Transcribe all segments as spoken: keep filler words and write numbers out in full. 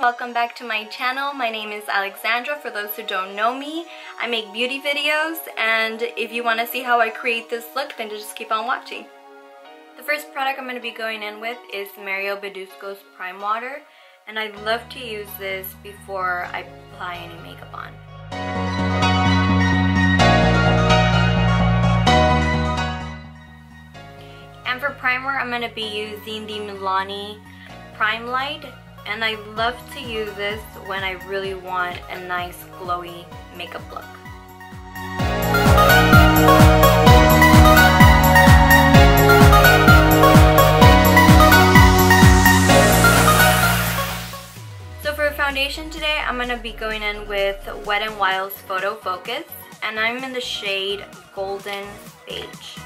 Welcome back to my channel. My name is Alexandra. For those who don't know me, I make beauty videos, and if you want to see how I create this look, then just keep on watching. The first product I'm going to be going in with is Mario Badescu's Prime Water, and I love to use this before I apply any makeup on. And for primer, I'm going to be using the Milani Prime Light. And I love to use this when I really want a nice glowy makeup look. So for foundation today, I'm going to be going in with Wet n Wild's Photo Focus, and I'm in the shade Golden Beige.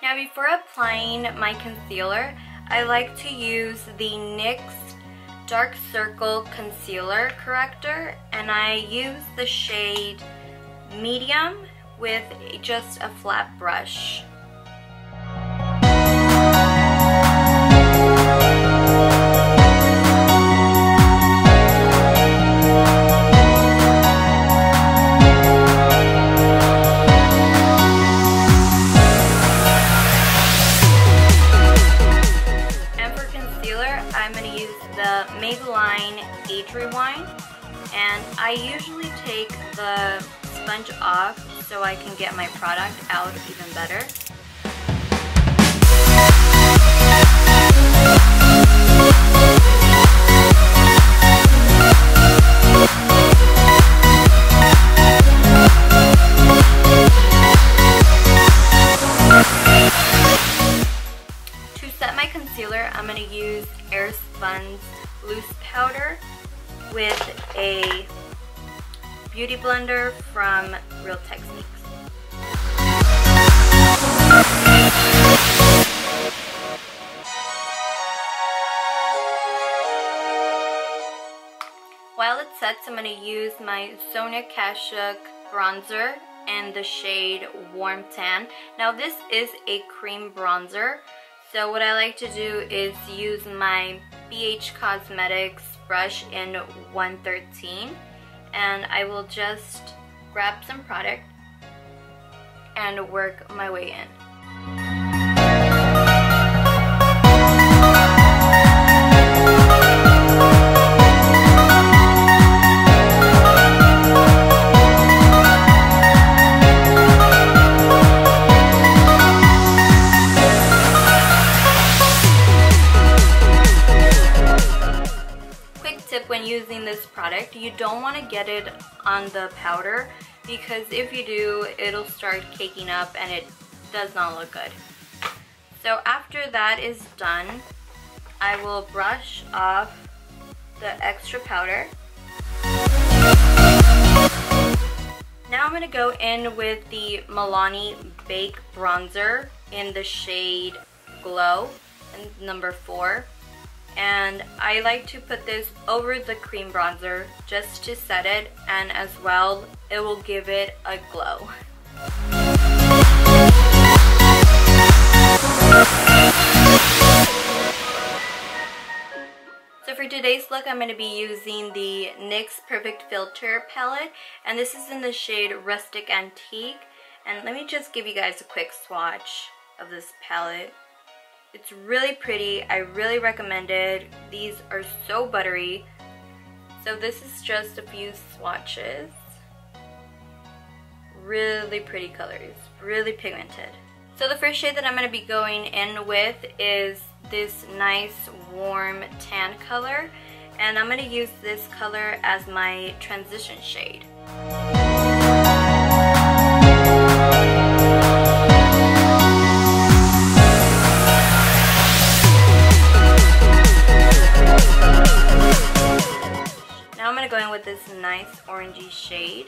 Now, before applying my concealer, I like to use the N Y X Dark Circle Concealer Corrector, and I use the shade Medium with just a flat brush. Maybelline Age Rewind, and I usually take the sponge off so I can get my product out even better. To set my concealer, I'm going to use Air Sponge Loose Powder with a Beauty Blender from Real Techniques. While it sets, I'm going to use my Sonia Kashuk bronzer in the shade Warm Tan. Now, this is a cream bronzer, so what I like to do is use my B H Cosmetics brush in one thirteen, and I will just grab some product and work my way in. When using this product, you don't want to get it on the powder, because if you do, it'll start caking up and it does not look good. So after that is done, I will brush off the extra powder. Now I'm going to go in with the Milani Bake Bronzer in the shade Glow, number four. And I like to put this over the cream bronzer just to set it, and as well, it will give it a glow. So for today's look, I'm going to be using the N Y X Perfect Filter palette, and this is in the shade Rustic Antique. And let me just give you guys a quick swatch of this palette. It's really pretty. I really recommend it. These are so buttery. So this is just a few swatches. Really pretty colors, really pigmented. So the first shade that I'm going to be going in with is this nice warm tan color, and I'm going to use this color as my transition shade. Now I'm going to go in with this nice orangey shade.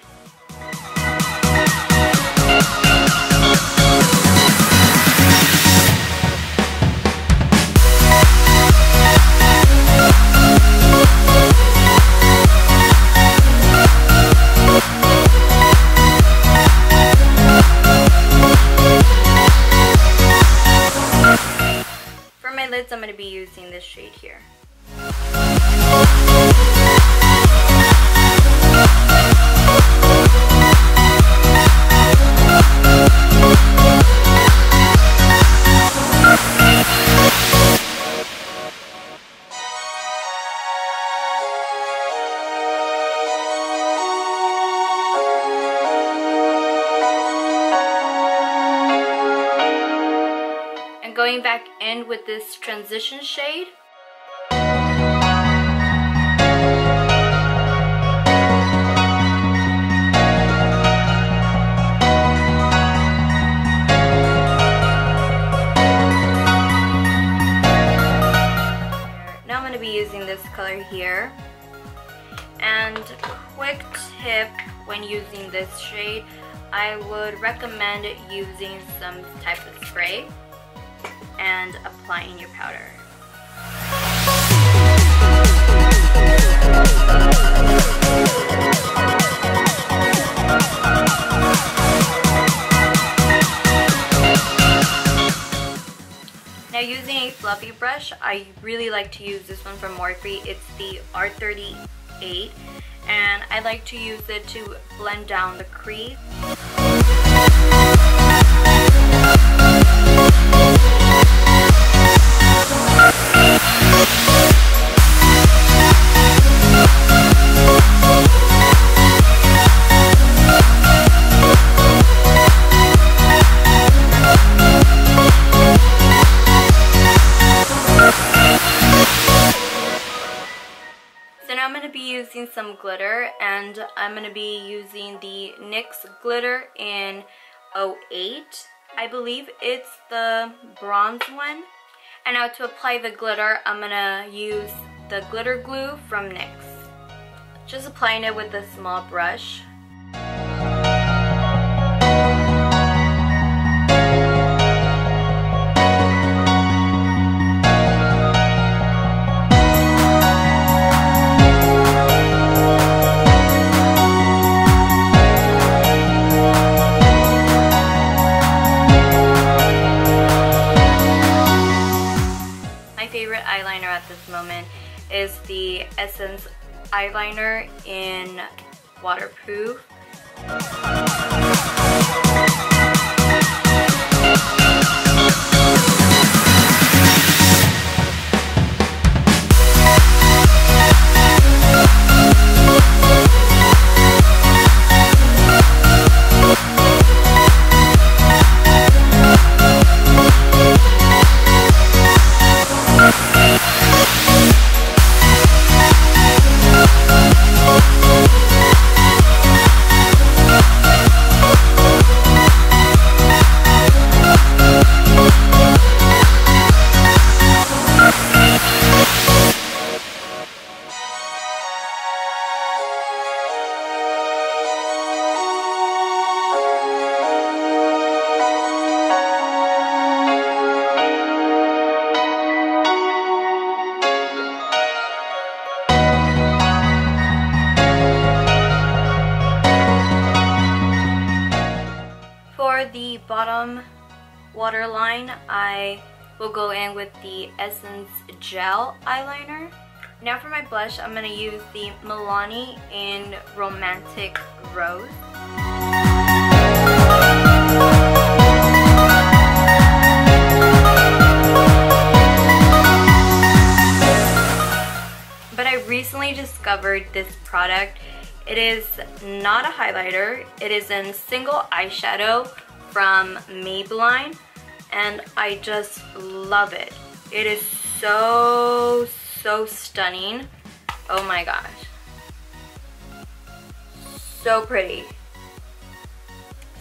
For my lids, I'm going to be using this shade here. Going back in with this transition shade. Now I'm going to be using this color here. And quick tip when using this shade, I would recommend using some type of spray and applying your powder. Now, using a fluffy brush, I really like to use this one from Morphe. It's the R thirty-eight, and I like to use it to blend down the crease. Some glitter, and I'm going to be using the NYX glitter in oh eight. I believe it's the bronze one. And now to apply the glitter, I'm going to use the glitter glue from NYX. Just applying it with a small brush. Is the Essence eyeliner in waterproof. Bottom waterline, I will go in with the Essence Gel Eyeliner. Now for my blush, I'm going to use the Milani in Romantic Rose. But I recently discovered this product. It is not a highlighter. It is in single eyeshadow from Maybelline, and I just love it. It is so, so stunning. Oh my gosh. So pretty.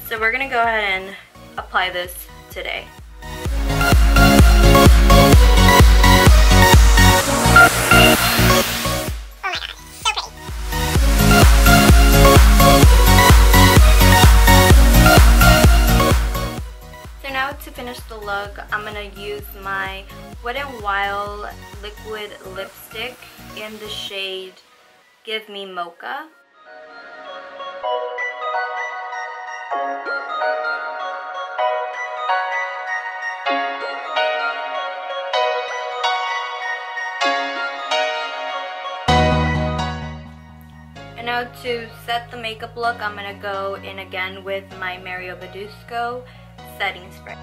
So we're gonna go ahead and apply this today. Look, I'm gonna use my Wet n Wild liquid lipstick in the shade Give Me Mocha. And now to set the makeup look, I'm gonna go in again with my Mario Badescu setting spray.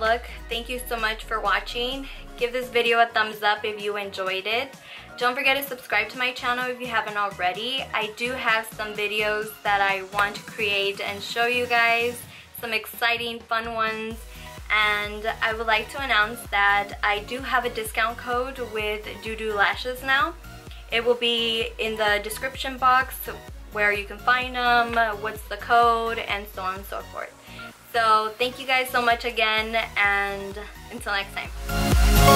Look, thank you so much for watching. Give this video a thumbs up if you enjoyed it. Don't forget to subscribe to my channel if you haven't already. I do have some videos that I want to create and show you guys, some exciting fun ones, and I would like to announce that I do have a discount code with Dodo Lashes now. It will be in the description box where you can find them, what's the code, and so on and so forth. So thank you guys so much again, and until next time.